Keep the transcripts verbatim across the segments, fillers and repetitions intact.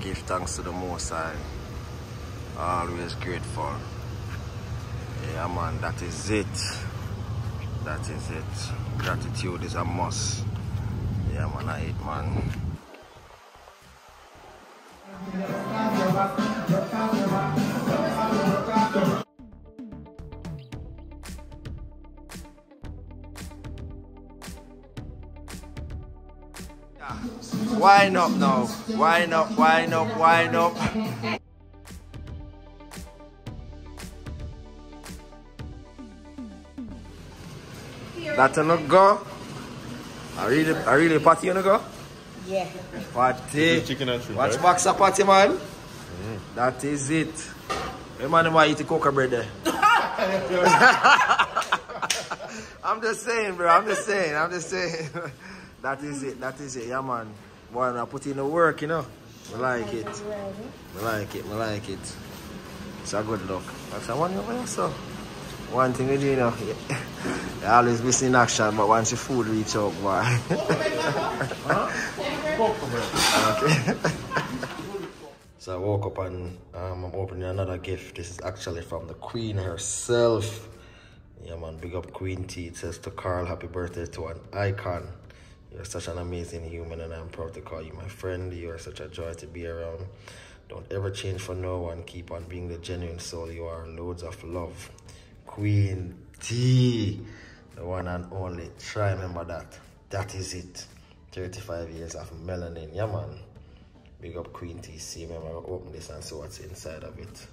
give thanks to the Most High. Always grateful. Yeah man, that is it. That is it. Gratitude is a must. Yeah man, I hate man. Wind up now. Wind up, wind up, wind up. That's another go. I really, I really party you wanna go? Yeah. Party. Chicken and shrimp. Watch right? Box a party, man. Mm. That is it. Hey man, you might eat the cocoa bread there. I'm just saying, bro. I'm just saying. I'm just saying. That is it, that is it, yeah man. Boy, I put in the work, you know. I like it. I like it, I like it. It's a good look. That's a one thing so. One thing you do, you know. You always missing action, but once your food reach out, boy. Okay. So I woke up and um, I'm opening another gift. This is actually from the Queen herself. Yeah man, big up Queen T. It says to Carl, happy birthday to an icon. You're such an amazing human and I'm proud to call you my friend. You are such a joy to be around. Don't ever change for no one. Keep on being the genuine soul you are. Loads of love. Queen T, the one and only. Try remember that. That is it. thirty-five years of melanin. Yeah, man. Big up Queen T. See, remember, open this and see what's inside of it.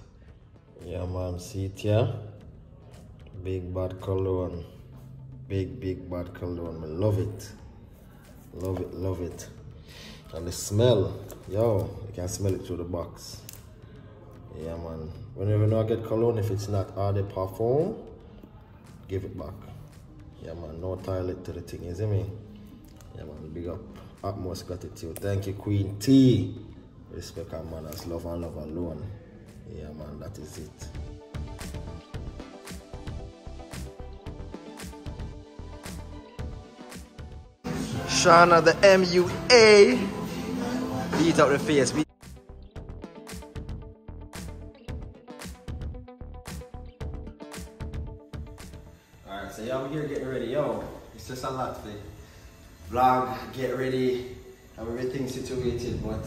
Yeah, man. See it here? Big bad cologne. Big, big bad cologne. I love it. Love it, love it. And the smell, yo, you can smell it through the box. Yeah, man. Whenever I get cologne, if it's not eau de parfum, give it back. Yeah, man, no toilet to the thing, you see me? Yeah, man, big up. Utmost gratitude. Thank you, Queen T. Respect and manners, love and love alone. Yeah, man, that is it. Shana the M U A beat out the face. Alright, so y'all here getting ready. Yo, it's just a lot today. Vlog, get ready, have everything situated, but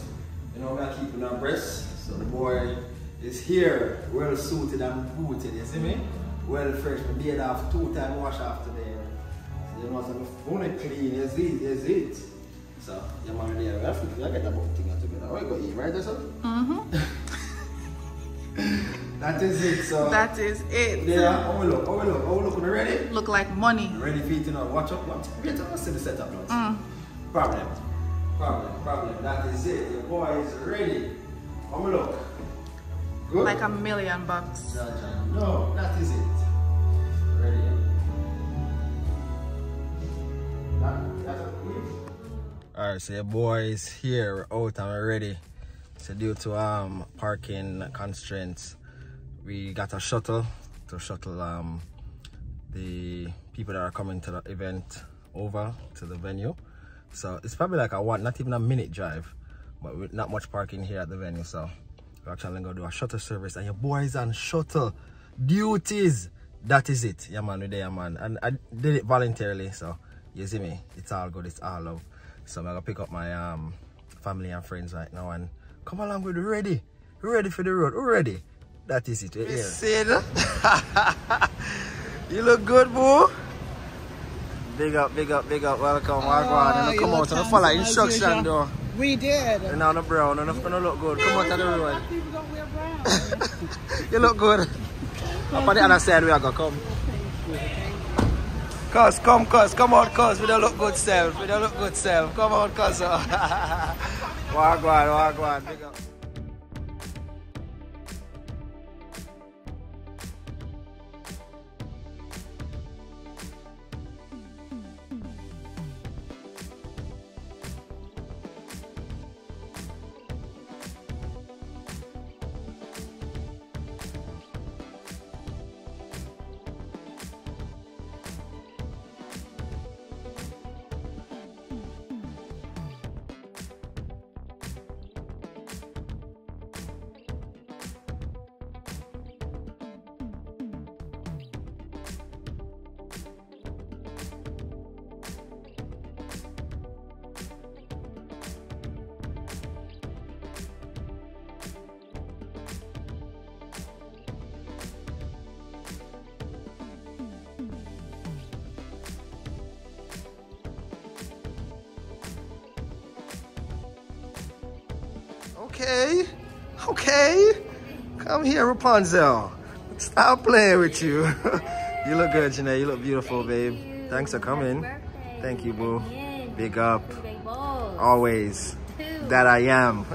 you know we are keeping our breasts. So the boy is here, well suited and booted, you see me? Well fresh, my beard off two time wash after today. You must have only clean, is it, is it? So, you might be able to get about thing together. Are you going to eat, right? Mm-hmm. That is it, so. That is it. Yeah, how we look, how we look, how we look, we ready? Look like money. Ready for eating, now, watch up, watch up. Get to see the setup, now. Mm. Problem, problem, problem, that is it. Your boy is ready. How we look? Good? Like a million bucks. No, that is it. Ready. Alright, so your boy is here, we're out and we're ready. So due to um parking constraints, we got a shuttle to shuttle um the people that are coming to the event over to the venue. So it's probably like a one, not even a minute drive, but with not much parking here at the venue. So we're actually gonna do a shuttle service and your boy is on shuttle duties. That is it. Yeah man, we're there man. And I did it voluntarily, so you see me, it's all good, it's all love. So I'm gonna pick up my um family and friends right now and come along with the ready. We're ready for the road, we're ready. That is it. Right here. You look good, boo. Big up, big up, big up. Welcome, welcome. You come out and follow instruction though. We did. And now the brown, and gonna look good. Come out of the road. You look good. Up on the other side we are gonna come. Cuz, come, cuz, come on, cuz, we don't look good self, we don't look good self, come on, cuz. Wagwan, wagwan, big up. Okay, okay. Come here, Rapunzel. Stop playing with you. You look good, Janae. You look beautiful, babe. Thanks for coming. Thank you, boo. Big up. Always. That I am.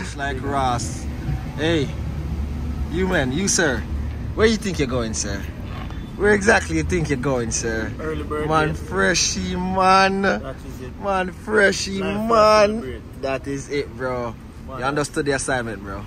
It's like Ross. Hey, you man, you sir. Where you think you're going, sir? Where exactly you think you're going, sir? Early bird. Man freshy, man. That is it. Man freshy, man. man. That is it, bro. Man. You understood the assignment, bro.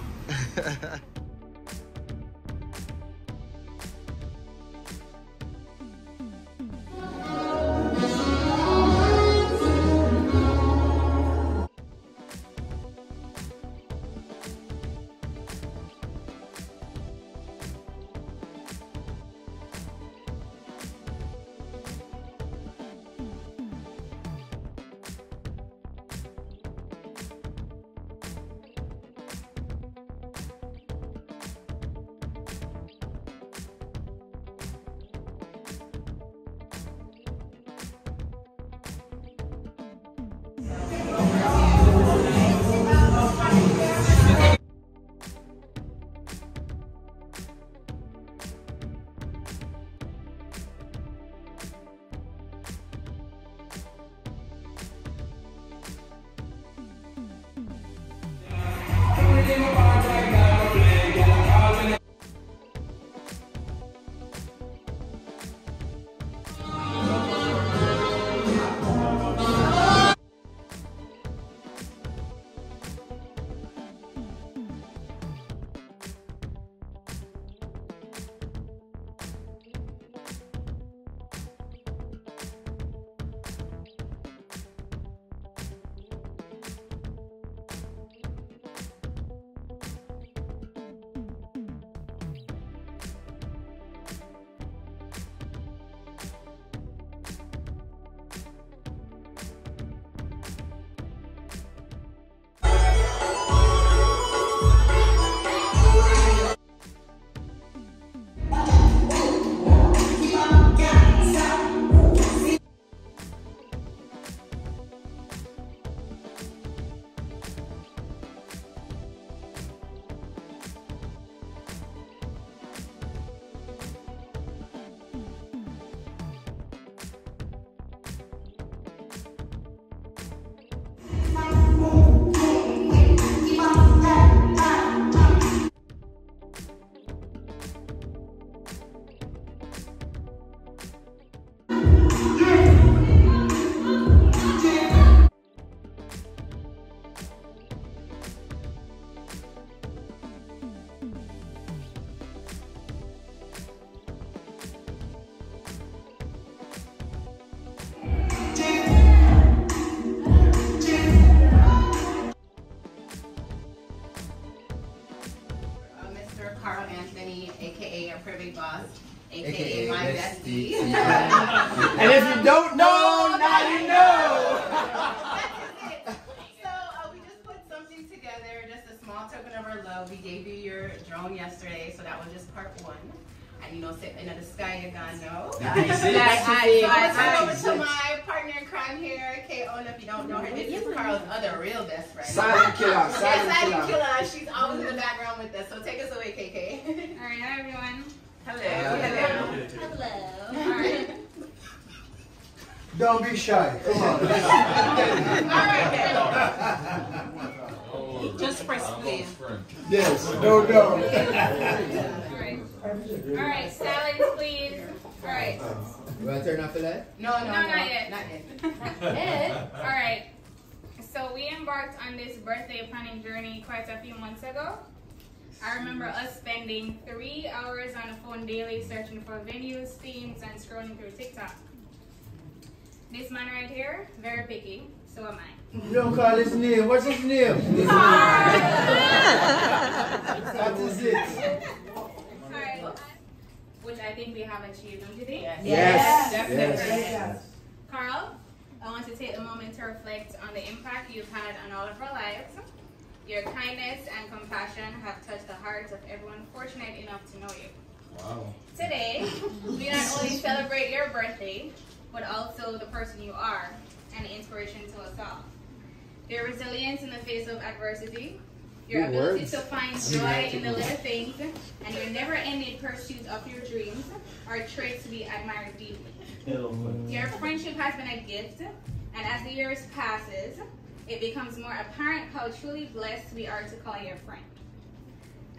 Privé Boss, aka my bestie. And if you don't know, now you know. That's it. So uh, we just put something together, just a small token of our love. We gave you your drone yesterday, so that was just part one. And you know, sitting in the sky, you're gonna know. So I turn over to my partner in crime here, Keola. If you don't know her, this is Carl's other real best friend. Silent Keola. Silent Keola. She's always in the background with us. So take us away, K K. All right, hi everyone. Hello. Hello. Hello. Hello. All right. Don't be shy. Come on. All right. Just press play. Yes. No, no. All right. Silence, please. All right. You want to turn off the light? No, no, no, not yet. Not yet. All right. So we embarked on this birthday planning journey quite a few months ago. I remember us spending three hours on the phone daily searching for venues, themes, and scrolling through TikTok. This man right here, very picky, so am I. You don't call his name. What's his name? His name. That is it. Sorry, which I think we have achieved, don't you think? Yes. Yes. Yes. Definitely. Yes. Carl, I want to take a moment to reflect on the impact you've had on all of our lives. Your kindness and compassion have touched the hearts of everyone fortunate enough to know you. Wow. Today, we not only celebrate your birthday, but also the person you are, an inspiration to us all. Your resilience in the face of adversity. Your Good ability words. to find joy in the little things and your never-ending pursuit of your dreams are traits to be admired deeply. Your friendship has been a gift, and as the years passes, it becomes more apparent how truly blessed we are to call your friend.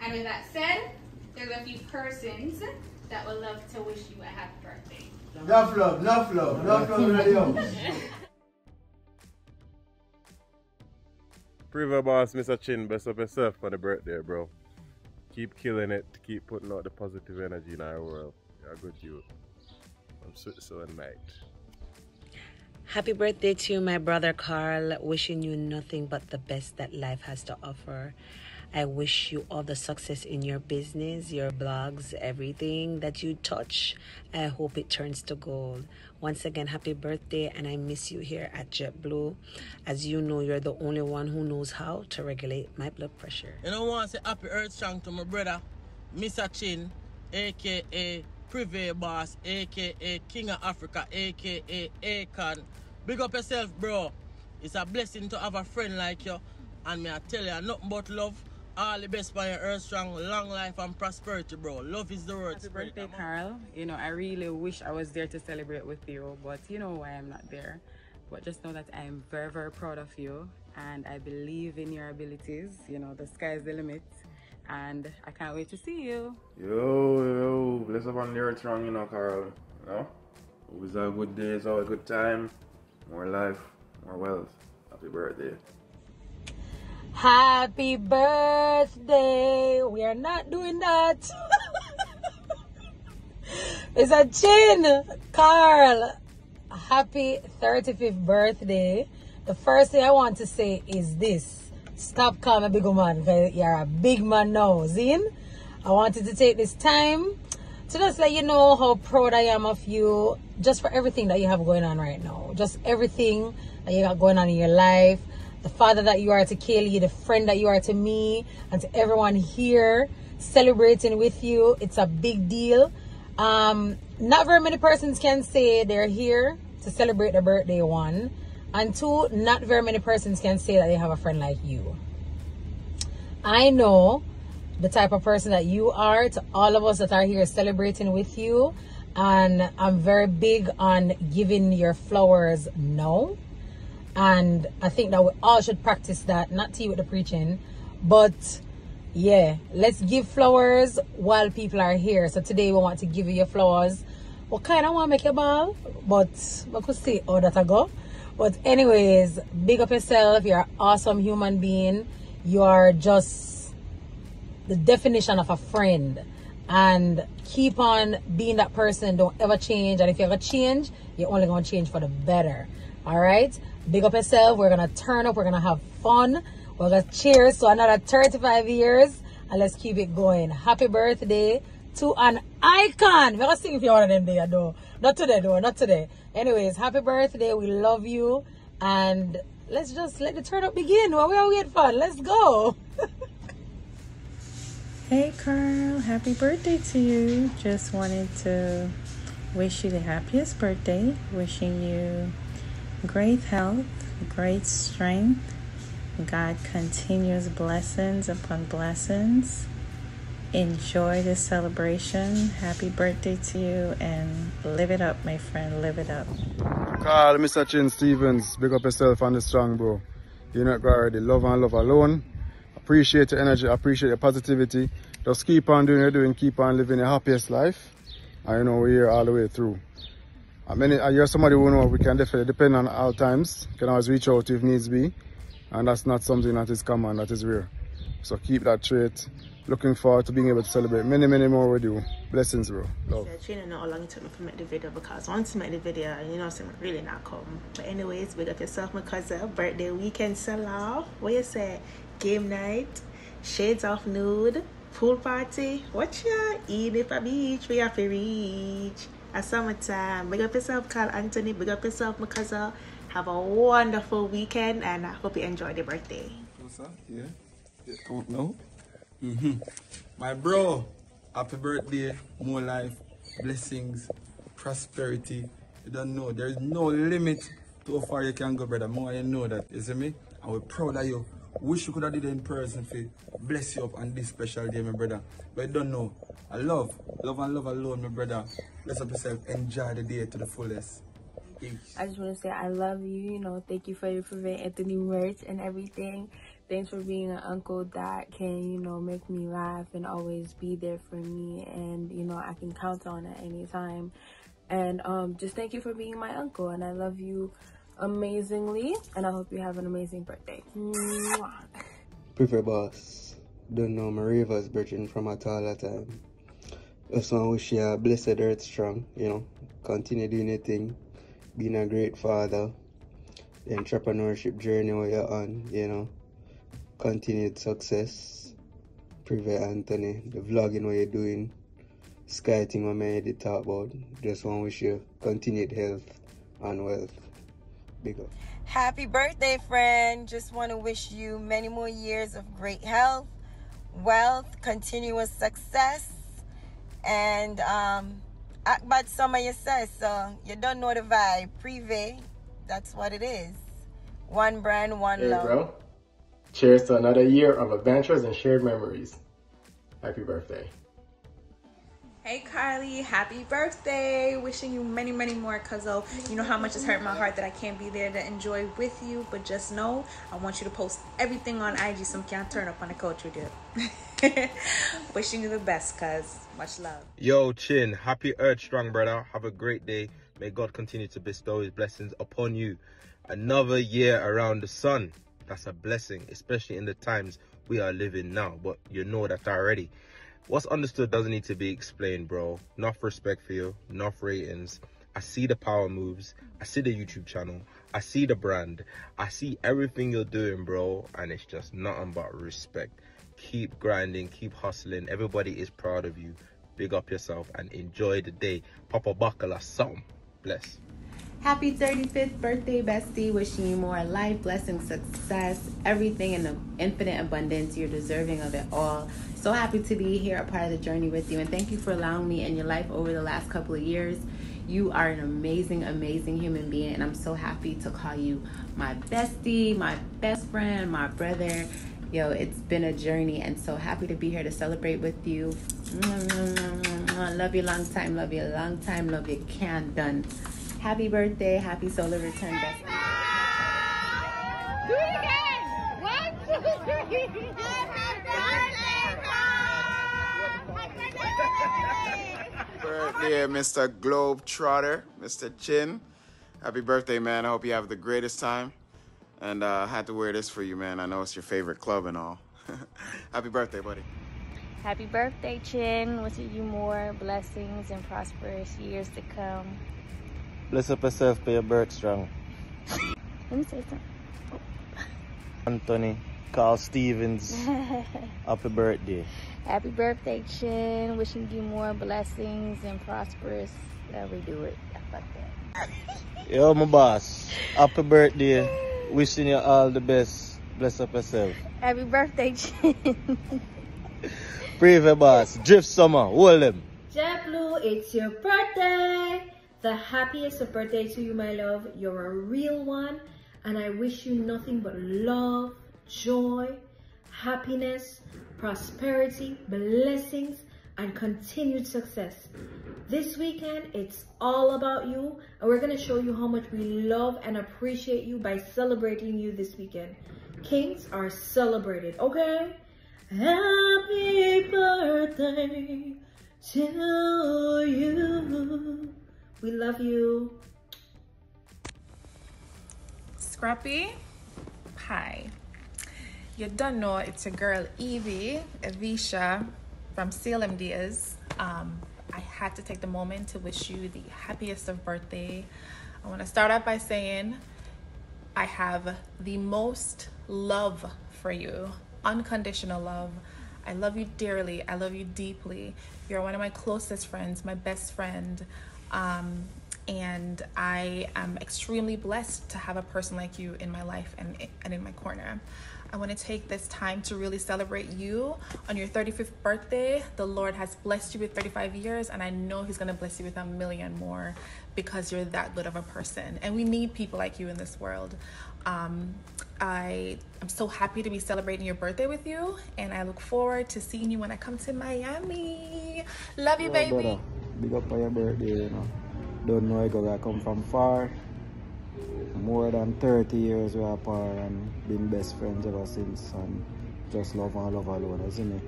And with that said, there's a few persons that would love to wish you a happy birthday. Enough love, enough love, enough love radio. Privé Boss, Mister Chin, best up yourself for the birthday, bro. Keep killing it. Keep putting out the positive energy in our world. You're a good youth. I'm Switzerland, mate. Happy birthday to my brother Carl. Wishing you nothing but the best that life has to offer. I wish you all the success in your business, your blogs, everything that you touch. I hope it turns to gold. Once again, happy birthday, and I miss you here at JetBlue. As you know, you're the only one who knows how to regulate my blood pressure. You know, I want to say happy earth shank to my brother, Mister Chin, a k a. Privé Boss, a k a. King of Africa, a k a. Akon. Big up yourself, bro. It's a blessing to have a friend like you, and may I tell you, nothing but love. All the best by your earth strong, long life and prosperity, bro. Love is the word. Happy birthday, Carl. You know, I really wish I was there to celebrate with you, but you know why I'm not there. But just know that I am very, very proud of you, and I believe in your abilities. You know, the sky's the limit, and I can't wait to see you. Yo, yo, bless up on the earth strong, you know, Carl. You know? Always a good day, it's always a good time. More life, more wealth. Happy birthday. Happy birthday. We are not doing that. It's a chin, Carl. Happy thirty-fifth birthday. The first thing I want to say is this. Stop calling a big man, because you're a big man now, Zin. I wanted to take this time to just let you know how proud I am of you, just for everything that you have going on right now. Just everything that you got going on in your life. The father that you are to Kaylee, the friend that you are to me, and to everyone here celebrating with you. It's a big deal. Um, not very many persons can say they're here to celebrate their birthday, one. And two, not very many persons can say that they have a friend like you. I know the type of person that you are to all of us that are here celebrating with you. And I'm very big on giving your flowers now. And I think that we all should practice that, not tea with the preaching, but yeah, let's give flowers while people are here. So today we want to give you your flowers. What kind of want to make your ball, but we could see how that I go. But anyways, big up yourself. You're an awesome human being. You are just the definition of a friend. And keep on being that person. Don't ever change. And if you ever change, you're only going to change for the better. All right? Big up yourself. We're going to turn up. We're going to have fun. We're going to cheers to another thirty-five years. And let's keep it going. Happy birthday to an icon. We're going to sing if you want them there, though. Not today, though. Not today. Anyways, happy birthday. We love you. And let's just let the turn up begin while we all get fun. Let's go. Hey, Carl. Happy birthday to you. Just wanted to wish you the happiest birthday. Wishing you great health, great strength. God continues blessings upon blessings. Enjoy this celebration. Happy birthday to you, and live it up, my friend. Live it up. Carl, Mister Chin Stevens, big up yourself on the strong, bro. You're not already love and love alone. Appreciate your energy. Appreciate your positivity. Just keep on doing what you're doing. Keep on living your happiest life. I you know we're here all the way through. I mean, you're somebody who knows we can definitely depend on all times. You can always reach out if needs be. And that's not something that is common, that is rare. So keep that trait. Looking forward to being able to celebrate many, many more with you. Blessings, bro. Love. I don't know how long it took me to make the video, because once I make the video, you know, something really not come. But anyways, big up yourself, my cousin. Birthday weekend sell-off. What you say? Game night. Shades of nude. Pool party. Watch ya. Even if a beach, we have to reach. At summertime. Big up yourself, Carl Anthony. Big up yourself, my cousin. Have a wonderful weekend, and I hope you enjoy the birthday. What's up? Yeah. You don't know? Mm-hmm. My bro, happy birthday. More life, blessings, prosperity. You don't know. There's no limit to how far you can go, brother. More you know that. You see me? and we're proud of you. Wish you could have did it in person for bless you up on this special day, my brother. But I don't know. I love, love and love alone, my brother. Bless up yourself. Enjoy the day to the fullest. Peace. I just want to say I love you. You know, thank you for your Privé Anthony merch and everything. Thanks for being an uncle that can, you know, make me laugh and always be there for me. And, you know, I can count on at any time. And um, just thank you for being my uncle. And I love you amazingly. And I hope you have an amazing birthday. Mwah. Privé Boss, don't know my ravers, brethren, from at all that time. Also, I wish you a blessed earth strong, you know. Continue doing your thing. Being a great father. The entrepreneurship journey where you're on, you know. Continued success. Privé Anthony, the vlogging what you're doing, sky thing what I did talk about. Just want to wish you continued health and wealth. Big up. Happy birthday, friend. Just want to wish you many more years of great health, wealth, continuous success, and um, act bad some of yourself. So you don't know the vibe. Privé, that's what it is. One brand, one hey, love. Bro. Cheers to another year of adventures and shared memories. Happy birthday. Hey Carly, happy birthday. Wishing you many, many more, cuzzo. You know how much it's hurt my heart that I can't be there to enjoy with you, but just know I want you to post everything on I G so I can't turn up on the coach you did. Wishing you the best, cuz. Much love. Yo, Chin, happy Earth Strong, brother. Have a great day. May God continue to bestow his blessings upon you. Another year around the sun. That's a blessing, especially in the times we are living now, but you know that already. What's understood doesn't need to be explained, bro. Enough respect for you, enough ratings. I see the power moves, I see the YouTube channel, I see the brand, I see everything you're doing, bro, and it's just nothing but respect. Keep grinding, keep hustling. Everybody is proud of you. Big up yourself and enjoy the day. Papa Bacala, something. Bless. Happy thirty-fifth birthday, bestie. Wishing you more life, blessings, success, everything in the infinite abundance. You're deserving of it all. So happy to be here, a part of the journey with you. And thank you for allowing me in your life over the last couple of years. You are an amazing, amazing human being. And I'm so happy to call you my bestie, my best friend, my brother. Yo, it's been a journey. And so happy to be here to celebrate with you. Love you a long time. Love you a long time. Love you. Can't done. Happy birthday, happy solar return, best. Do it again! One, two, three! Happy birthday, Mister Globetrotter, Mister Chin. Happy birthday, man. I hope you have the greatest time. And uh, I had to wear this for you, man. I know it's your favorite club and all. Happy birthday, buddy. Happy birthday, Chin. Wishing you more blessings and prosperous years to come. Bless up yourself for your birth strong. Let me say something. Oh. Anthony, Carl Stevens, happy birthday. Happy birthday, Chin. Wishing you more blessings and prosperous. Yeah, we do it. Like that. Yo, my boss, happy birthday. Wishing you all the best. Bless up yourself. Happy birthday, Chin. Privé Boss, Drift Summer, hold them. JetBlue, it's your birthday. The happiest of birthday to you, my love. You're a real one, and I wish you nothing but love, joy, happiness, prosperity, blessings, and continued success. This weekend, it's all about you, and we're gonna show you how much we love and appreciate you by celebrating you this weekend. Kings are celebrated, okay? Happy birthday to you. We love you. Scrappy, hi. You don't know, it's your girl Evie, Evisha from C L M Ds. Um, I had to take the moment to wish you the happiest of birthday. I wanna start off by saying, I have the most love for you, unconditional love. I love you dearly, I love you deeply. You're one of my closest friends, my best friend. Um, and I am extremely blessed to have a person like you in my life and, and in my corner. I want to take this time to really celebrate you on your thirty-fifth birthday. The Lord has blessed you with thirty-five years, and I know he's going to bless you with a million more because you're that good of a person. And we need people like you in this world. Um, I am so happy to be celebrating your birthday with you, and I look forward to seeing you when I come to Miami. Love you, yeah, baby. Brother. Big up for your birthday, you know. Don't know it because I come from far. More than thirty years we are apart and been best friends ever since, and just love and love alone, isn't it?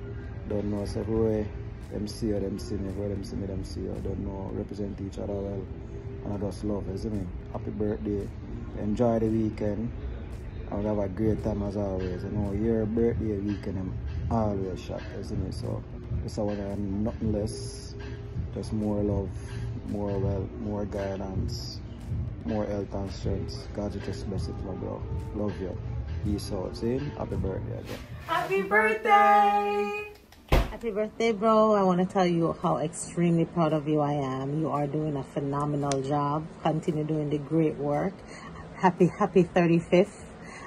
Don't know us everywhere. Them see or them see me, where them see me, them see or don't know, represent each other well. And I just love, isn't it? Happy birthday. Enjoy the weekend. I'll have a great time as always. You know, your birthday weekend I'm always shot, isn't it? So it's all I want, nothing less. Just more love, more wealth, more guidance, more health and strength. God, you just bless it, my bro. Love you. Peace out. See? Happy birthday again. Happy birthday! Happy birthday, bro. I want to tell you how extremely proud of you I am. You are doing a phenomenal job. Continue doing the great work. Happy, happy thirty-fifth.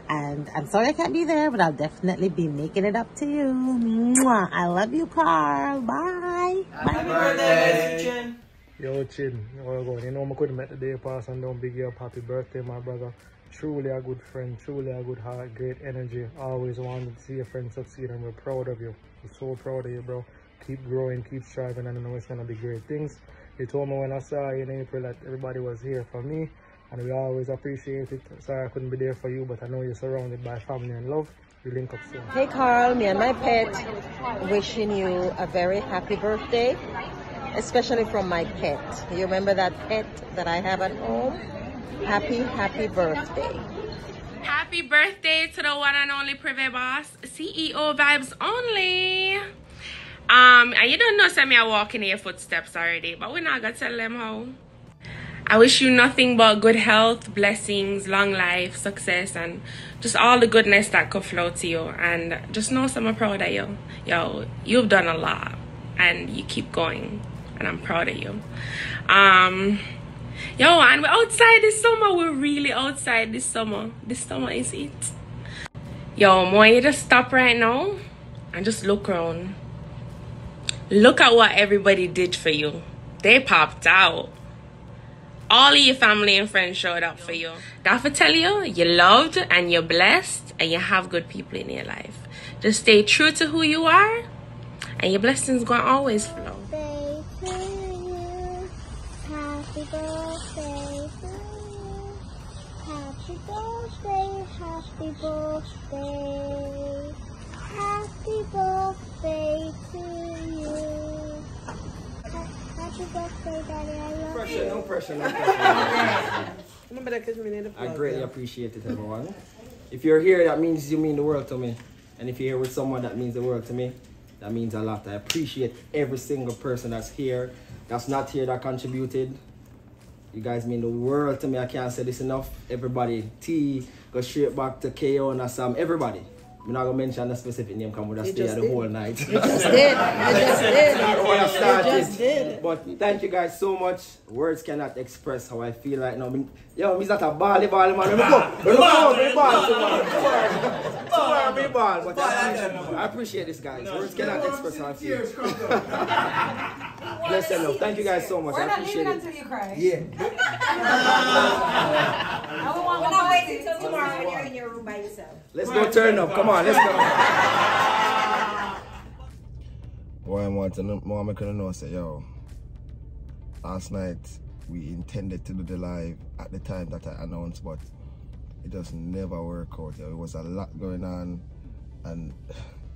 And I'm sorry I can't be there, but I'll definitely be making it up to you. Mwah. I love you, Carl. Bye. Happy Bye. birthday, Chin. Yo, Chin. You know, I couldn't make the day pass and don't big you up. Happy birthday, my brother. Truly a good friend. Truly a good heart. Great energy. Always wanted to see your friends succeed, and we're proud of you. We're so proud of you, bro. Keep growing. Keep striving, and I know it's going to be great things. You told me when I saw you in April that everybody was here for me. And we always appreciate it. Sorry I couldn't be there for you, but I know you're surrounded by family and love. We link up soon. Hey Carl, me and my pet, wishing you a very happy birthday, especially from my pet. You remember that pet that I have at home? Happy, happy birthday. Happy birthday to the one and only Privé Boss, C E O Vibes Only. Um, and you don't know some are walking in your footsteps already, but we're not gonna tell them how. I wish you nothing but good health, blessings, long life, success, and just all the goodness that could flow to you. And just know so I'm proud of you. Yo, you've done a lot, and you keep going, and I'm proud of you. Um, yo, and we're outside this summer. We're really outside this summer. This summer is it. Yo, Mo, you just stop right now and just look around. Look at what everybody did for you. They popped out. All of your family and friends showed up for you. That for tell you, you're loved and you're blessed and you have good people in your life. Just stay true to who you are and your blessings gonna always flow. Happy birthday to you. Happy birthday to you. Happy birthday, happy birthday. Happy birthday to you. Happy birthday, Daddy. I love pressure, you. No pressure, no pressure. Remember that because we need a I greatly appreciate it, everyone. If you're here, that means you mean the world to me. And if you're here with someone, that means the world to me. That means a lot. I appreciate every single person that's here, that's not here, that contributed. You guys mean the world to me. I can't say this enough. Everybody, T, go straight back to K O and Assam, everybody. I'm not going to mention a specific name because we're going to stay here the whole night. You just did. You just did. You just did. But thank you guys so much. Words cannot express how I feel right now. Yo, he's not a bally bally man. Let me go. Let me ball. But I appreciate this, guys. Words cannot express how I feel. Bless you, love. Thank you guys so much. I appreciate it. We're not leaving until you cry. Yeah. We're not waiting until tomorrow when you're in your room by yourself. Let's go turn up. Come on. Let's go. Why I want to know, Mom, I couldn't know, I said, yo, last night we intended to do the live at the time that I announced, but it just never worked out. Yo. It was a lot going on, and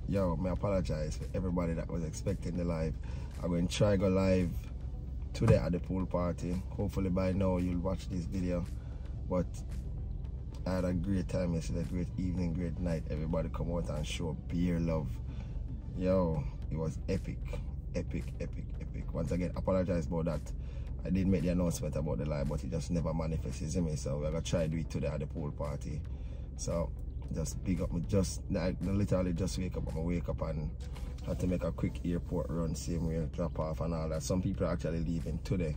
yo, I apologize for everybody that was expecting the live. I'm going to try go live today at the pool party. Hopefully by now you'll watch this video, but I had a great time yesterday, great evening, great night. Everybody come out and show beer love. Yo, it was epic, epic, epic, epic. Once again, apologize about that. I did make the announcement about the live, but it just never manifested in me. So we're gonna try to do it today at the pool party. So just big up, just I literally just wake up. I'm gonna wake up and had to make a quick airport run, same way, drop off and all that. Some people are actually leaving today.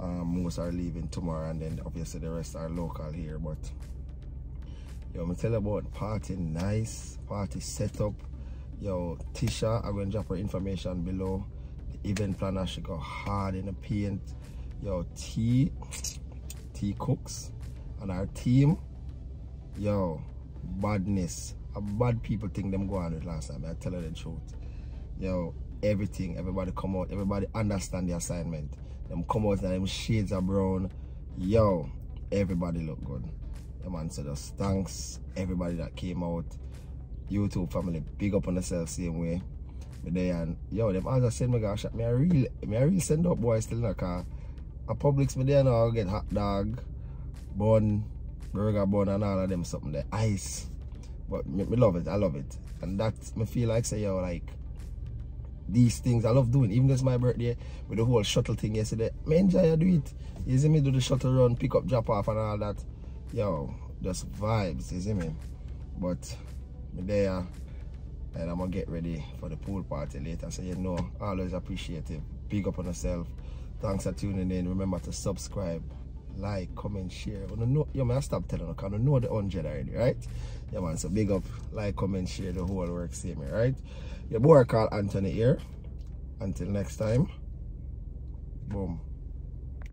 Um, most are leaving tomorrow, and then obviously the rest are local here. But yo, I'm gonna tell you about party nice, party setup. Yo, Tisha, I'm gonna drop her information below. The event planner, she go hard in the paint. Yo, T, T Cooks and our team. Yo, badness. A bad people think them go on with last time. I tell you the truth. Yo, everything, everybody come out, everybody understand the assignment. Them come out and them shades are brown. Yo, everybody look good. The man said us thanks, everybody that came out. YouTube family, big up on yourself same way. But then, yo, them answer send me gosh, me I really, me I really send up boys still in a car. At Publix, me there now I'll get hot dog, bun, burger bun and all of them something there, ice. But me, me love it, I love it. And that, me feel like, say, yo, like, these things I love doing. Even though it's my birthday, with the whole shuttle thing yesterday, me enjoy, I do it. You see me do the shuttle run, pick up, drop off and all that. Yo, just vibes, you see me? But, me there, and I'm gonna get ready for the pool party later. So, you know, always appreciative. Big up on yourself. Thanks for tuning in. Remember to subscribe, like, comment, share. I know, yo, man, I stop telling you, because I know the one hundred already, right? Yeah, man, so big up, like, comment, share, the whole work, see me, right? Your boy called Anthony here. Until next time, boom.